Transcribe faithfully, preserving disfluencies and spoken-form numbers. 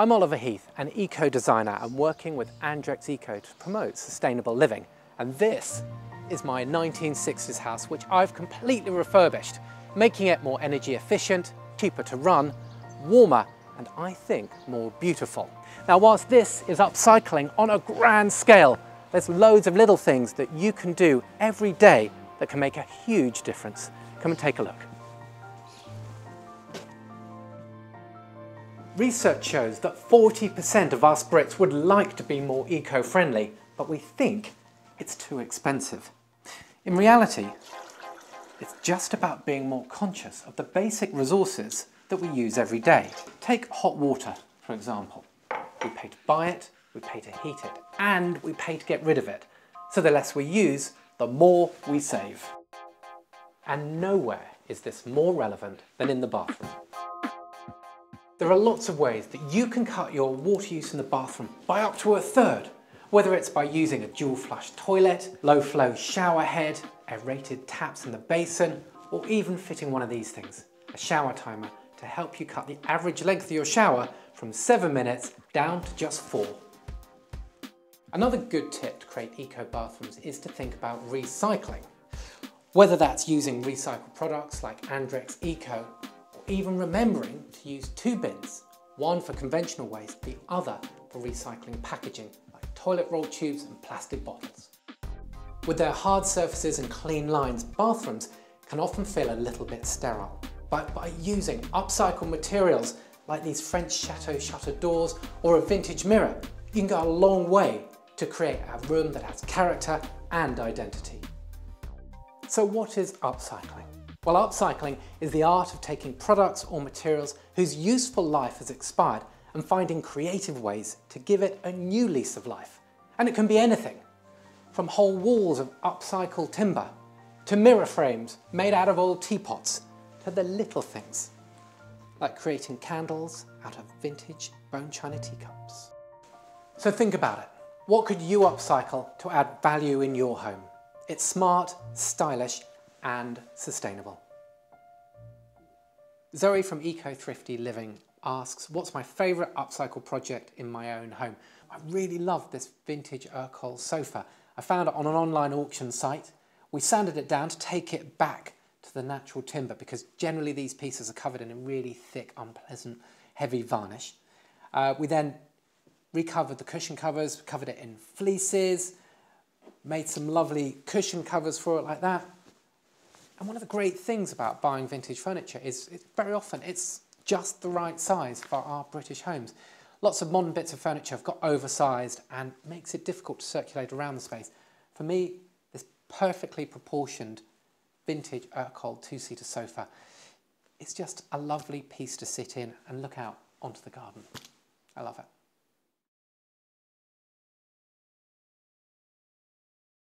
I'm Oliver Heath, an eco-designer, and working with Andrex Eco to promote sustainable living. And this is my nineteen sixties house, which I've completely refurbished, making it more energy efficient, cheaper to run, warmer, and I think more beautiful. Now, whilst this is upcycling on a grand scale, there's loads of little things that you can do every day that can make a huge difference. Come and take a look. Research shows that forty percent of us Brits would like to be more eco-friendly, but we think it's too expensive. In reality, it's just about being more conscious of the basic resources that we use every day. Take hot water, for example. We pay to buy it, we pay to heat it, and we pay to get rid of it. So the less we use, the more we save. And nowhere is this more relevant than in the bathroom. There are lots of ways that you can cut your water use in the bathroom by up to a third, whether it's by using a dual flush toilet, low flow shower head, aerated taps in the basin, or even fitting one of these things, a shower timer, to help you cut the average length of your shower from seven minutes down to just four. Another good tip to create eco bathrooms is to think about recycling. Whether that's using recycled products like Andrex Eco, even remembering to use two bins, one for conventional waste, the other for recycling packaging like toilet roll tubes and plastic bottles. With their hard surfaces and clean lines, bathrooms can often feel a little bit sterile. But by using upcycled materials like these French chateau shutter doors or a vintage mirror, you can go a long way to create a room that has character and identity. So what is upcycling? Well, upcycling is the art of taking products or materials whose useful life has expired and finding creative ways to give it a new lease of life. And it can be anything, from whole walls of upcycled timber, to mirror frames made out of old teapots, to the little things, like creating candles out of vintage bone china teacups. So think about it. What could you upcycle to add value in your home? It's smart, stylish, and sustainable. Zoe from Eco Thrifty Living asks, what's my favourite upcycle project in my own home? I really love this vintage Ercol sofa. I found it on an online auction site. We sanded it down to take it back to the natural timber because generally these pieces are covered in a really thick, unpleasant, heavy varnish. Uh, we then recovered the cushion covers, covered it in fleeces, made some lovely cushion covers for it like that. And one of the great things about buying vintage furniture is, it's very often it's just the right size for our British homes. Lots of modern bits of furniture have got oversized and makes it difficult to circulate around the space. For me, this perfectly proportioned vintage Urquhart two-seater sofa is just a lovely piece to sit in and look out onto the garden.